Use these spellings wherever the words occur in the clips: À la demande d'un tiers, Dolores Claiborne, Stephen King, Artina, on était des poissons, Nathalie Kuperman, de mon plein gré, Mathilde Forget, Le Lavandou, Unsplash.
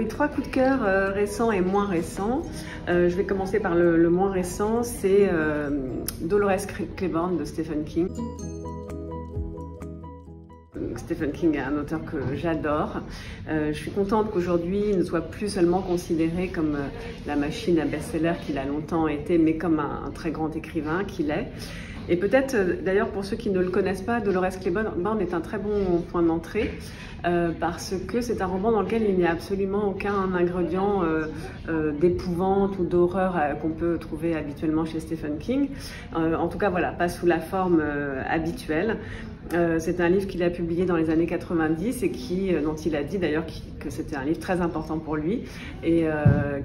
oui, trois coups de cœur récents et moins récents. Je vais commencer par le moins récent, c'est Dolores Claiborne de Stephen King. Stephen King est un auteur que j'adore. Je suis contente qu'aujourd'hui, il ne soit plus seulement considéré comme la machine à best-seller qu'il a longtemps été, mais comme un très grand écrivain qu'il est. Et peut-être, d'ailleurs, pour ceux qui ne le connaissent pas, Dolores Claiborne est un très bon point d'entrée parce que c'est un roman dans lequel il n'y a absolument aucun ingrédient d'épouvante ou d'horreur qu'on peut trouver habituellement chez Stephen King. En tout cas, voilà, pas sous la forme habituelle. C'est un livre qu'il a publié dans les années 90 et dont il a dit d'ailleurs que c'était un livre très important pour lui et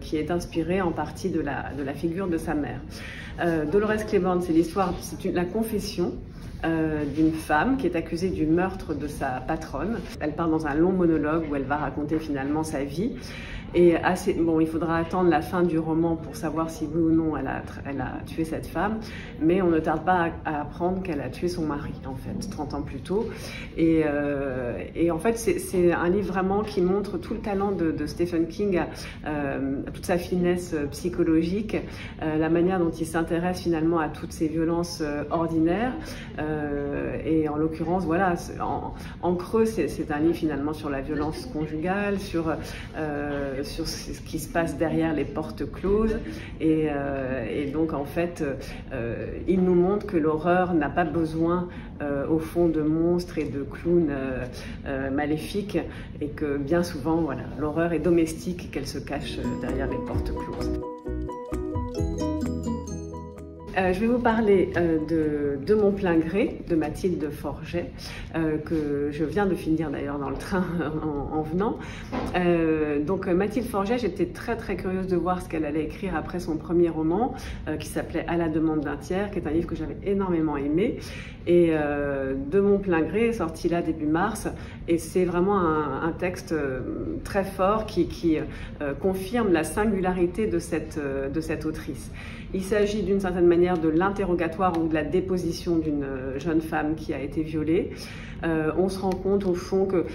qui est inspiré en partie de la figure de sa mère. Dolores Claiborne, c'est l'histoire, c'est la confession d'une femme qui est accusée du meurtre de sa patronne. Elle part dans un long monologue où elle va raconter finalement sa vie. Et bon, il faudra attendre la fin du roman pour savoir si oui ou non elle a tué cette femme, mais on ne tarde pas à apprendre qu'elle a tué son mari, en fait, 30 ans plus tôt. Et en fait, c'est un livre vraiment qui montre tout le talent de Stephen King, toute sa finesse psychologique, la manière dont il s'intéresse finalement à toutes ces violences ordinaires. Et en l'occurrence, voilà, en creux, c'est un livre finalement sur la violence conjugale, sur ce qui se passe derrière les portes closes et donc en fait il nous montre que l'horreur n'a pas besoin au fond de monstres et de clowns maléfiques et que bien souvent voilà, l'horreur est domestique et qu'elle se cache derrière les portes closes. Je vais vous parler de mon plein gré, de Mathilde Forget, que je viens de finir d'ailleurs dans le train en venant. Donc Mathilde Forget, j'étais très très curieuse de voir ce qu'elle allait écrire après son premier roman, qui s'appelait « À la demande d'un tiers », qui est un livre que j'avais énormément aimé. Et de mon plein gré, sorti là début mars, et c'est vraiment un texte très fort qui confirme la singularité de cette autrice. Il s'agit d'une certaine manière de l'interrogatoire ou de la déposition d'une jeune femme qui a été violée. On se rend compte au fond que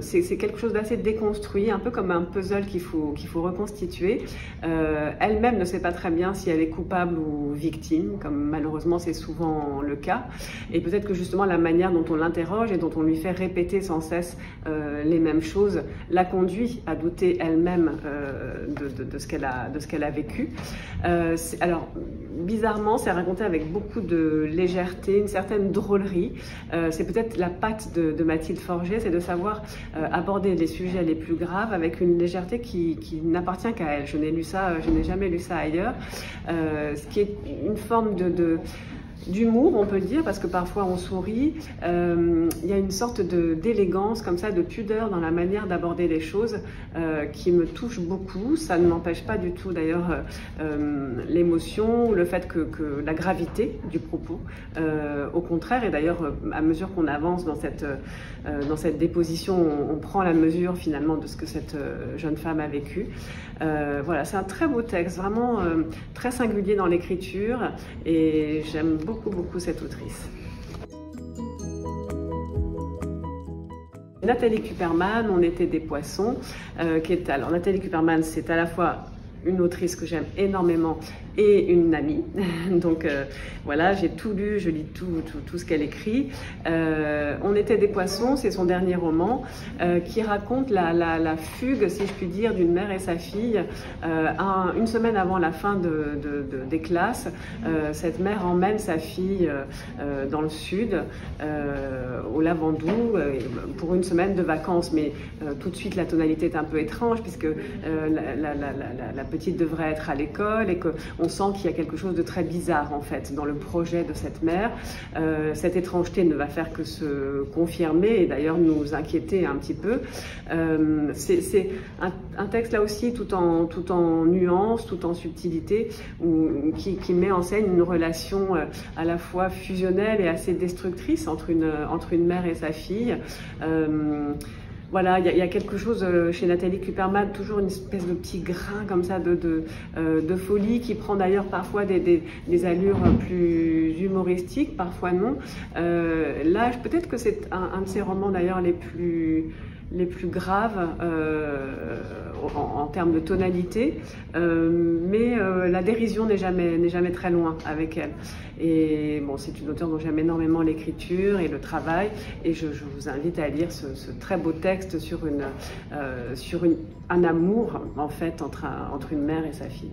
c'est quelque chose d'assez déconstruit, un peu comme un puzzle qu'il faut reconstituer. Elle-même ne sait pas très bien si elle est coupable ou victime, comme malheureusement c'est souvent le cas. Et peut-être que justement la manière dont on l'interroge et dont on lui fait répéter sans cesse les mêmes choses la conduit à douter elle-même de ce qu'elle a vécu. Alors, bizarrement, c'est raconté avec beaucoup de légèreté, une certaine drôlerie. C'est peut-être la patte de Mathilde Forget, c'est de savoir aborder les sujets les plus graves avec une légèreté qui n'appartient qu'à elle. Je n'ai jamais lu ça ailleurs. Ce qui est une forme d'humour, on peut le dire, parce que parfois on sourit. Il y a une sorte d'élégance, comme ça, de pudeur dans la manière d'aborder les choses qui me touche beaucoup. Ça ne m'empêche pas du tout, d'ailleurs, l'émotion, le fait que la gravité du propos, au contraire. Et d'ailleurs, à mesure qu'on avance dans cette déposition, on prend la mesure, finalement, de ce que cette jeune femme a vécu. Voilà, c'est un très beau texte, vraiment très singulier dans l'écriture. Et j'aime beaucoup. Beaucoup cette autrice. Nathalie Kuperman, On était des poissons. Alors Nathalie Kuperman, c'est à la fois une autrice que j'aime énormément et une amie. Donc voilà, j'ai tout lu, je lis tout ce qu'elle écrit. On était des poissons, c'est son dernier roman qui raconte la fugue, si je puis dire, d'une mère et sa fille. Une semaine avant la fin des classes, cette mère emmène sa fille dans le sud, au Lavandou, pour une semaine de vacances. Mais tout de suite, la tonalité est un peu étrange, puisque la petite devrait être à l'école et que on sent qu'il y a quelque chose de très bizarre, en fait, dans le projet de cette mère. Cette étrangeté ne va faire que se confirmer et d'ailleurs nous inquiéter un petit peu. C'est un texte, là aussi, tout en nuances, tout en subtilité, qui met en scène une relation à la fois fusionnelle et assez destructrice entre une mère et sa fille. Voilà, il y a quelque chose chez Nathalie Kuperman, toujours une espèce de petit grain comme ça de folie qui prend d'ailleurs parfois des allures plus humoristiques, parfois non. Là, peut-être que c'est un de ses romans d'ailleurs les plus les plus graves en termes de tonalité, mais la dérision n'est jamais très loin avec elle. Et bon, c'est une auteure dont j'aime énormément l'écriture et le travail, et je vous invite à lire ce très beau texte sur un amour en fait entre une mère et sa fille.